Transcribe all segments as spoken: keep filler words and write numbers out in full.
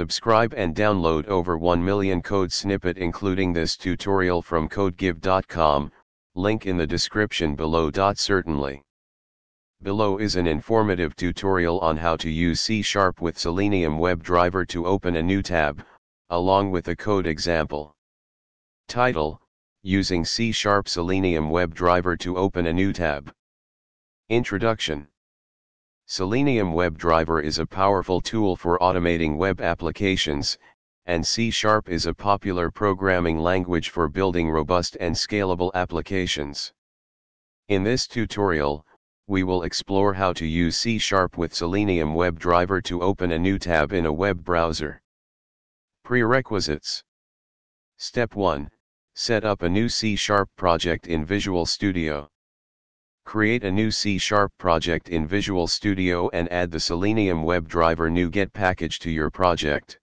Subscribe and download over one million code snippet including this tutorial from codegive dot com, link in the description below. Certainly. Below is an informative tutorial on how to use C sharp with Selenium WebDriver to open a new tab, along with a code example. Title: Using C sharp Selenium WebDriver to open a new tab. Introduction. Selenium WebDriver is a powerful tool for automating web applications, and C sharp is a popular programming language for building robust and scalable applications. In this tutorial, we will explore how to use C sharp with Selenium WebDriver to open a new tab in a web browser. Prerequisites. Step one. Set up a new C sharp project in Visual Studio. Create a new C sharp project in Visual Studio and add the Selenium WebDriver NuGet package to your project.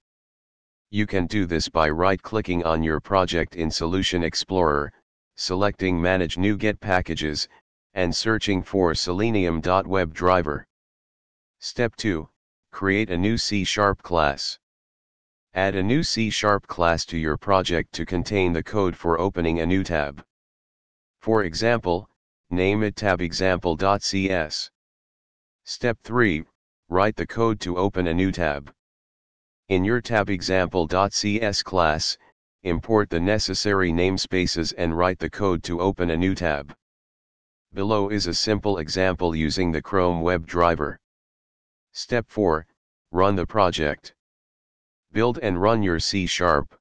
You can do this by right-clicking on your project in Solution Explorer, selecting Manage NuGet Packages, and searching for Selenium.WebDriver. Step two. Create a new C sharp class. Add a new C sharp class to your project to contain the code for opening a new tab. For example, name it TabExample.cs. Step three. Write the code to open a new tab. In your TabExample.cs class, import the necessary namespaces and write the code to open a new tab. Below is a simple example using the Chrome WebDriver. Step four. Run the project. Build and run your C sharp